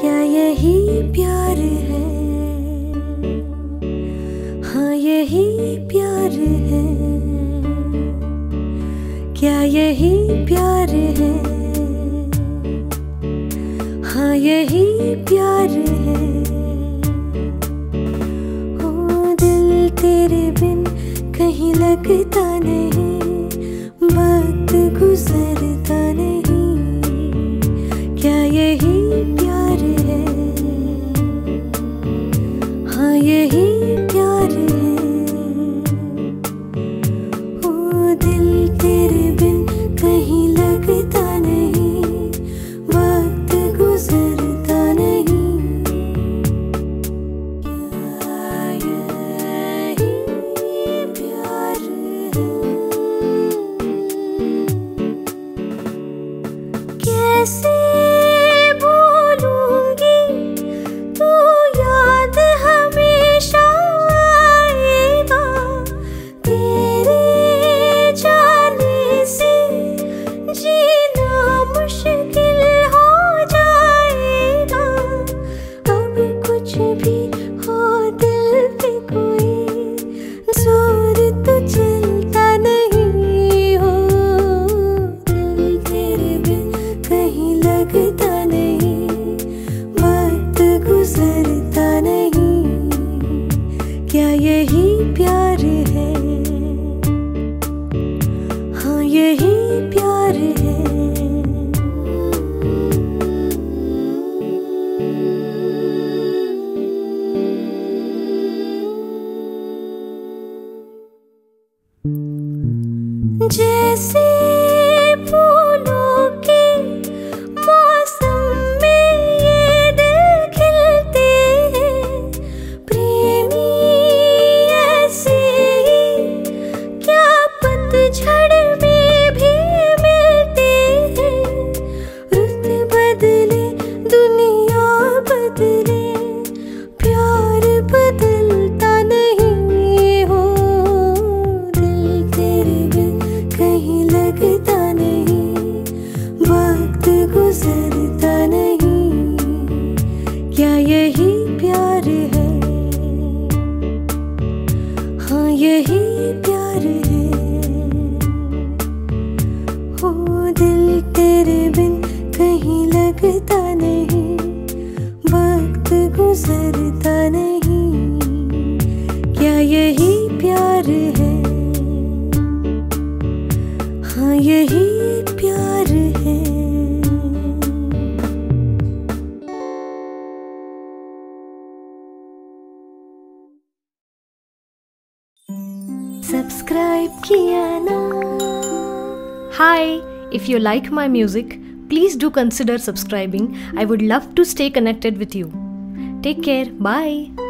क्या यही प्यार है, हाँ यही प्यार है, क्या यही प्यार है, हाँ यही प्यार है। ओ दिल तेरे बिन कहीं लगता नहीं, वक्त गुजरता नहीं, क्या यही प्यार है, हाँ यही प्यार है। ओ दिल तेरे बिन कहीं लगता नहीं, वक्त गुजरता नहीं, क्या यही प्यार है। कैसे जैसे फूलों के मौसम में ये दिल खिलते हैं, प्रेमी ऐसे ही क्या पतझड़ में भी मिलते हैं। रुत बदले दुनिया बदले, प्यार बदलता नहीं हो, दिल तेरे बिन कहीं लगता नहीं, वक्त गुजरता नहीं, क्या यही प्यार है, हाँ यही प्यार है। ओ दिल तेरे बिन कहीं लगता नहीं, वक्त गुजरता नहीं, क्या यही प्यार है, हाँ यही प्यार है। Subscribe किया ना। Hi, if you like my music, please do consider subscribing. I would love to stay connected with you. Take care. Bye.